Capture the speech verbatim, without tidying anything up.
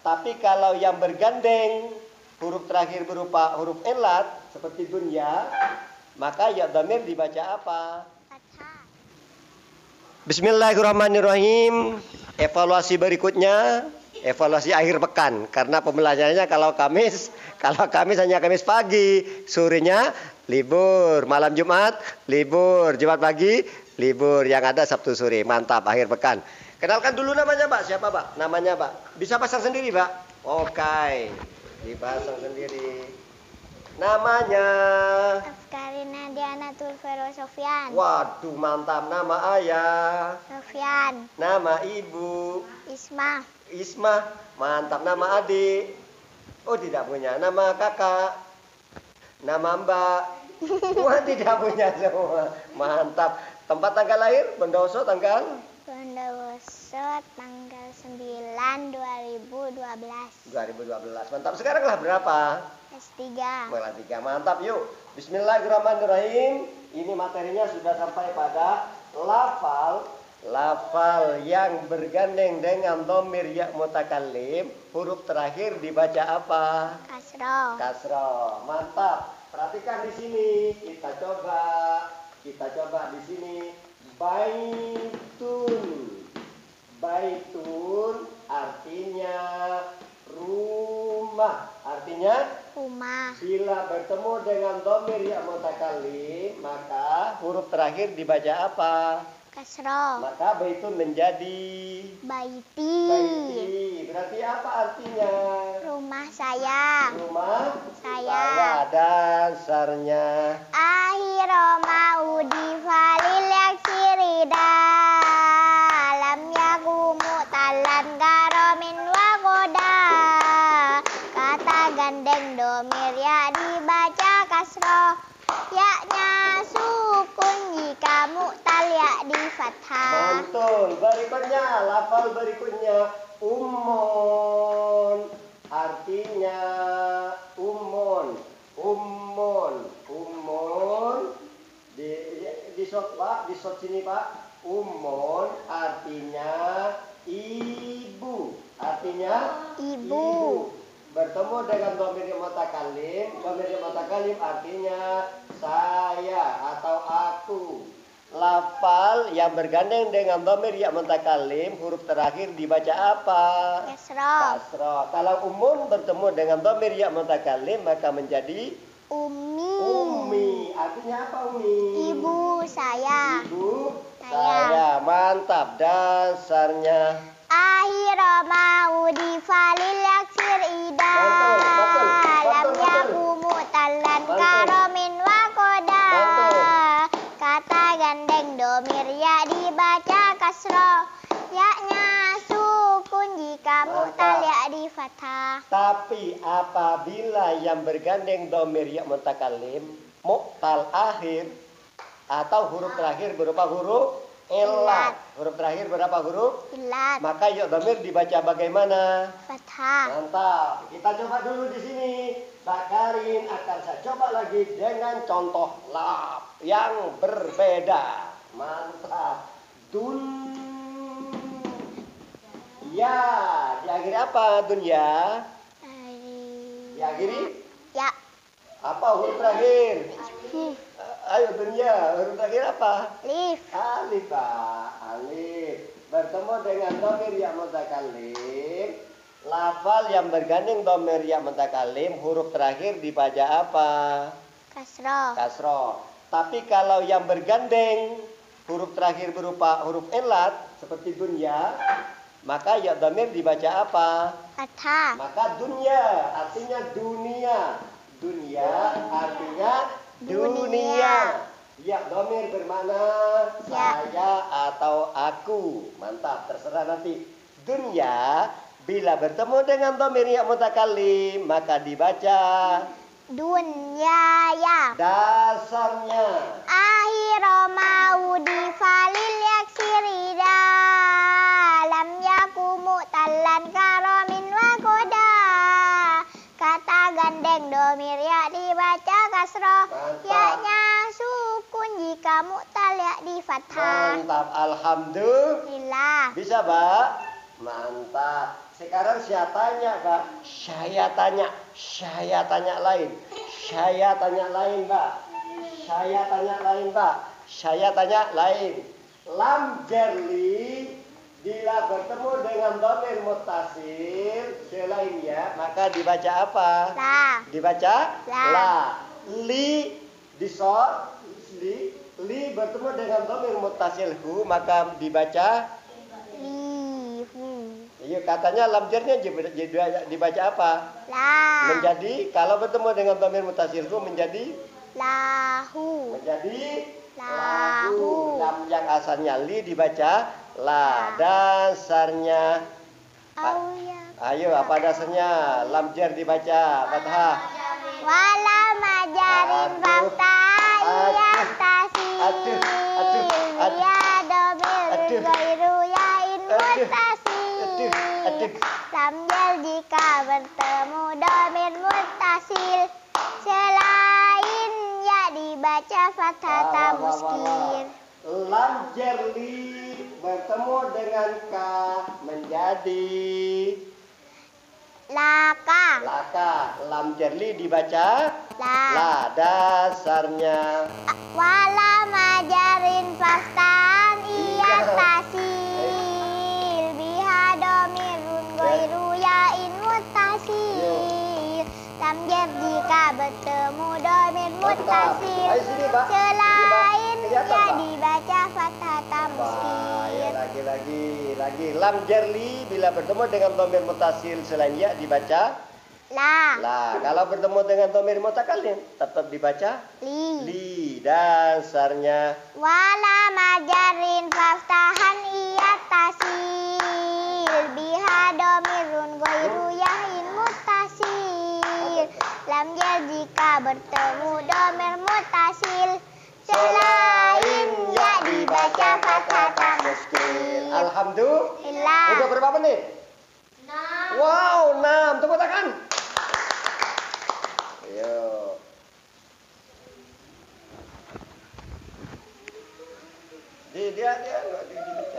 Tapi kalau yang bergandeng huruf terakhir berupa huruf elat seperti dunya, maka ya dhamir dibaca apa? Bismillahirrahmanirrahim. Evaluasi berikutnya, evaluasi akhir pekan, karena pembelajarannya kalau Kamis, kalau Kamis hanya Kamis pagi, sorenya libur, malam Jumat libur, Jumat pagi libur, yang ada Sabtu sore. Mantap, akhir pekan. Kenalkan dulu namanya, Pak. Siapa, Pak? Namanya, Pak. Bisa pasang sendiri, Pak. Oke. Dipasang sendiri. Namanya Karina Diana Tulfero Sofian. Waduh, mantap. Nama ayah Sofian. Nama ibu Isma. Isma. Mantap. Nama adik. Oh, tidak punya. Nama kakak. Nama mbak. Wah, tidak punya semua. Mantap. Tempat tanggal lahir Pendoso tanggal Pendoso tanggal sembilan dua ribu dua belas. dua ribu dua belas. Mantap. Sekarang lah berapa? kelas tiga. kelas tiga. Mantap, yuk. Bismillahirrahmanirrahim. Ini materinya sudah sampai pada lafal, lafal yang bergandeng dengan dhamir ya mutakallim, huruf terakhir dibaca apa? Kasroh. Kasroh. Mantap. Perhatikan di sini. Kita coba. Kita coba di sini. Baitun. Baitun artinya rumah. Artinya rumah. Bila bertemu dengan dhamir ya mutakallim, maka huruf terakhir dibaca apa? Kasroh. Maka baitun menjadi baiti. Baiti. Berarti apa artinya? Rumah saya. Rumah saya. Dan sarnya akhiroma udi falil yaksirida. Gandeng dhamir ya dibaca kasroh, yaknya sukun jika mu'tal ya di fathah. Betul. Berikutnya, lafal berikutnya ummun, artinya ummun, ummun, ummun di di shot, Pak, di shot sini, Pak. Ummun artinya ibu, artinya ibu. ibu. Bertemu dengan dhamir mutakalim, dhamir mutakalim artinya saya atau aku. Lafal yang bergandeng dengan dhamir ya mutakalim, huruf terakhir dibaca apa? Kasroh. Kasroh. Kalau umum bertemu dengan dhamir ya mutakalim, maka menjadi ummi. Ummi. Artinya apa ummi? Ibu saya. Ibu saya. saya. Mantap. Dasarnya akhira mau difalil yaksir ida. Lam yakumu talan karomin wakoda. Kata gandeng dhamir ya dibaca kasroh, yaknya sukun jika mu'tal ya di fathah. Tapi apabila yang bergandeng dhamir ya mutakalim mu'tal akhir atau huruf terakhir berupa huruf elat. Huruf terakhir berapa huruf? Elat. Maka ya dhamir dibaca bagaimana? Fathah. Mantap. Kita coba dulu di sini. Mbak Karin akan saya coba lagi dengan contoh laf yang berbeda. Mantap. Dun ya. Diakhiri apa dunya? Diakhiri? Ya. Apa huruf terakhir? Alif. Ayo dunia, huruf terakhir apa? Alif. Alif, Pak. Alif. Bertemu dengan dhamir ya mutakalim, lafal yang bergandeng dhamir ya mutakalim, huruf terakhir dibaca apa? Kasroh. Kasroh. Tapi kalau yang bergandeng huruf terakhir berupa huruf elat seperti dunya, maka ya dhamir dibaca apa? Fathah. Maka dunya artinya dunia. Dunia artinya dunia. dunia. Ya, dhamir bermakna ya, saya atau aku. Mantap, terserah nanti. Dunia bila bertemu dengan dhamir ya mutakalim, maka dibaca dunya ya. Dasarnya akhira mau difalil yaksirida. Lam yakumu talan karomin wakoda. Kata gandeng dhamir ya dibaca kasroh, yaknya sukun jika mu'tal ya di fathah. Mantap. Alhamdulillah. Bisa, Pak? Mantap. Sekarang saya tanya, Mbak. Saya tanya, saya tanya lain. Saya tanya lain, Mbak. Saya tanya lain, Mbak. Saya tanya lain. Lam jerli bila bertemu dengan dhamir muttasil selainnya, maka dibaca apa? La. Dibaca la. La. Li disor li, li bertemu dengan dhamir muttasil hu, maka dibaca li hu. Iya, katanya lam jarnya dibaca apa? La. Menjadi kalau bertemu dengan dhamir muttasil hu menjadi lahu. Menjadi lahu. Lam yang asalnya li dibaca la, dasarnya ayo apa dasarnya lam jar dibaca fathah wala majarin fathah ya tasih aduh aduh aduh ya domir gairu ya in mutasih lam jar jika bertemu domir mutasil selain ya dibaca fathah tamuskir. Lam jerli bertemu dengan ka menjadi laka. Laka. Lam jerli dibaca la. La dasarnya. Wala majarin fastan iya tasil biha domirun goiru yain mutasil. Lam jer jika bertemu domir mutasil selain ya dibaca fathah tamuskir. Lagi-lagi lagi lam jerli bila bertemu dengan dhamir muttasil selain ya dibaca la. La. Kalau bertemu dengan dhamir mutakalim tetap dibaca li. Li dasarnya wala majarin faftahan iya tasil biha dhamirun ghairu yahin muttasil. Lam jer jika bertemu dhamir muttasil selain ya dibaca fathah tamuskir. Alhamdulillah. Udah berapa menit? enam. Wow, enam. Tepuk tangan. Ayo. Dia dia dia enggak di